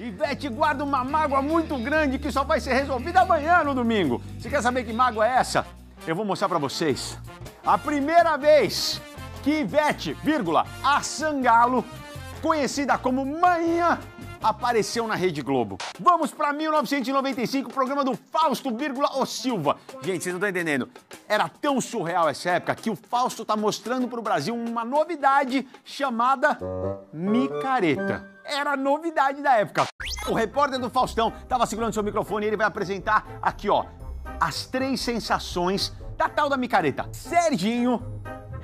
Ivete guarda uma mágoa muito grande que só vai ser resolvida amanhã, no domingo. Você quer saber que mágoa é essa? Eu vou mostrar pra vocês. A primeira vez que Ivete, vírgula, a Sangalo, conhecida como Manhã, apareceu na Rede Globo. Vamos pra 1995, programa do Fausto, vírgula, o Silva. Gente, vocês não estão entendendo. Era tão surreal essa época que o Fausto tá mostrando pro Brasil uma novidade chamada micareta. Era a novidade da época. O repórter do Faustão estava segurando seu microfone e ele vai apresentar aqui, ó, as três sensações da tal da micareta. Serginho,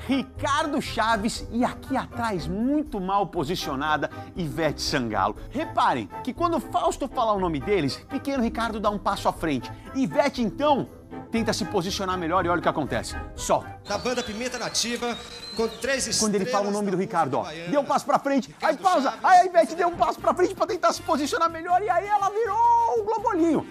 Ricardo Chaves e aqui atrás, muito mal posicionada, Ivete Sangalo. Reparem que quando o Fausto falar o nome deles, pequeno Ricardo dá um passo à frente. Ivete, então, tenta se posicionar melhor e olha o que acontece. Solta. Da banda Pimenta Nativa, com três estrelas... Quando ele fala o nome do Ricardo, ó, deu um passo pra frente, aí pausa, aí a Ivete deu um passo pra frente pra tentar se posicionar melhor e aí ela virou um globolinho.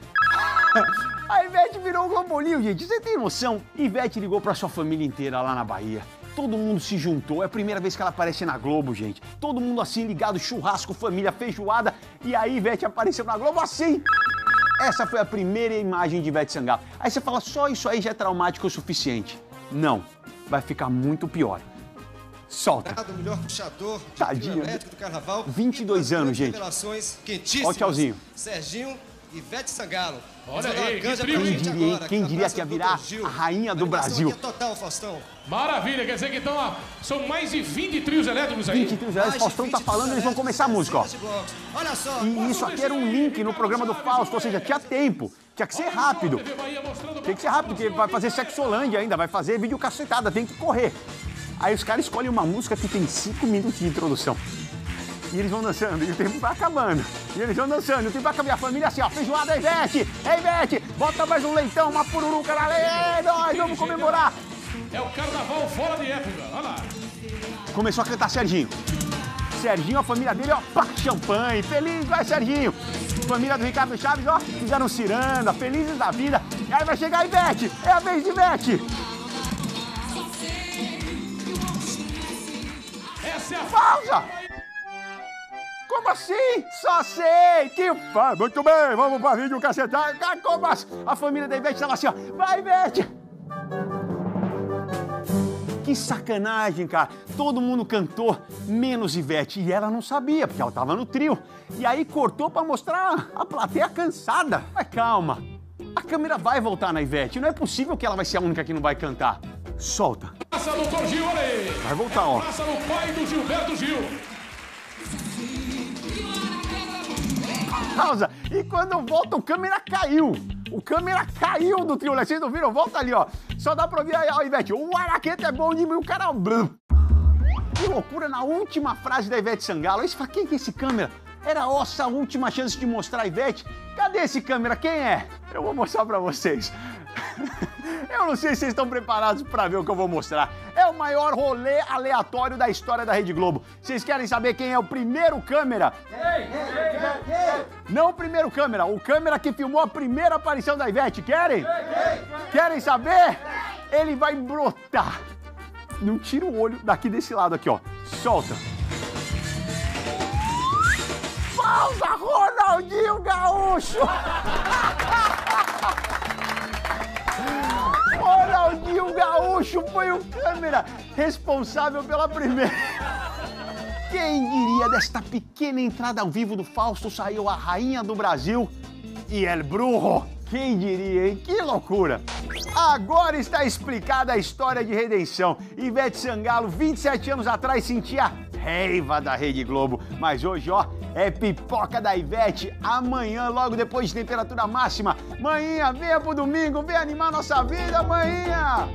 A Ivete virou um globolinho, gente. Você tem noção? Ivete ligou pra sua família inteira lá na Bahia. Todo mundo se juntou, é a primeira vez que ela aparece na Globo, gente. Todo mundo assim ligado, churrasco, família, feijoada. E aí Ivete apareceu na Globo assim. Essa foi a primeira imagem de Ivete Sangalo. Aí você fala, só isso aí já é traumático o suficiente. Não, vai ficar muito pior. Solta. O melhor puxador elétrico do carnaval. 22 anos, gente. Revelações quentíssimas. Ó, tchauzinho. Serginho, Ivete Sangalo. Olha aí, que trio, hein? Quem diria que ia virar a rainha do Brasil. Aqui é total, Faustão. Maravilha, quer dizer que então, ó, são mais de 20 trios elétricos aí. 20 trios elétricos, Faustão tá falando, eles vão começar a música, ó. Olha só. E isso aqui era um link no programa do Fausto, ou seja, tinha tempo. Tinha que ser rápido. Tem que ser rápido, porque vai fazer Sexolândia ainda, vai fazer vídeo cacetada, tem que correr. Aí os caras escolhem uma música que tem 5 minutos de introdução. E eles vão dançando, e o tempo vai acabando. E eles vão dançando, e o tempo vai acabando. E a família assim, ó, feijoada, Ivete! Ei, Ivete! Bota mais um leitão, uma pururuca na lei! Nós vamos comemorar! É o carnaval fora de época, olha lá! Começou a cantar Serginho. Serginho, a família dele, ó, pá, champanhe, feliz, vai, Serginho! Família do Ricardo Chaves, ó, fizeram ciranda, felizes da vida. E aí vai chegar a Ivete, é a vez de Ivete! Essa é a pausa! Como assim? Só sei que... Ah, muito bem, vamos para vídeo cacetar. Ah, como assim? A família da Ivete estava assim, ó. Vai, Ivete! Que sacanagem, cara. Todo mundo cantou, menos Ivete. E ela não sabia, porque ela estava no trio. E aí cortou para mostrar a plateia cansada. Mas calma, a câmera vai voltar na Ivete. Não é possível que ela vai ser a única que não vai cantar. Solta. Passa no Dr. Gil, olha aí. Vai voltar, ó. Passa no pai do Gilberto Gil. Pausa. E quando volta, o câmera caiu. O câmera caiu do trio. Vocês não viram? Volta ali, ó. Só dá pra ouvir aí, ó, Ivete. O araqueta é bom de mim, o cara... Que loucura na última frase da Ivete Sangalo. Aí você fala, quem que é esse câmera? Era a nossa última chance de mostrar a Ivete. Cadê esse câmera? Quem é? Eu vou mostrar pra vocês. Eu não sei se vocês estão preparados pra ver o que eu vou mostrar. É o maior rolê aleatório da história da Rede Globo. Vocês querem saber quem é o primeiro câmera? Ei. Não o primeiro câmera, o câmera que filmou a primeira aparição da Ivete. Querem? Ei. Querem saber? Ei. Ele vai brotar. Não tira o olho daqui desse lado aqui, ó. Solta. Pausa, Ronaldinho Gaúcho! Ronaldinho Gaúcho foi o câmera responsável pela primeira. Quem diria desta pequena entrada ao vivo do Fausto saiu a rainha do Brasil e El Brujo. Quem diria, hein? Que loucura! Agora está explicada a história de redenção. Ivete Sangalo, 27 anos atrás, sentia raiva da Rede Globo. Mas hoje, ó, é Pipoca da Ivete. Amanhã, logo depois de temperatura máxima. Maninha, venha pro domingo, venha animar nossa vida, maninha!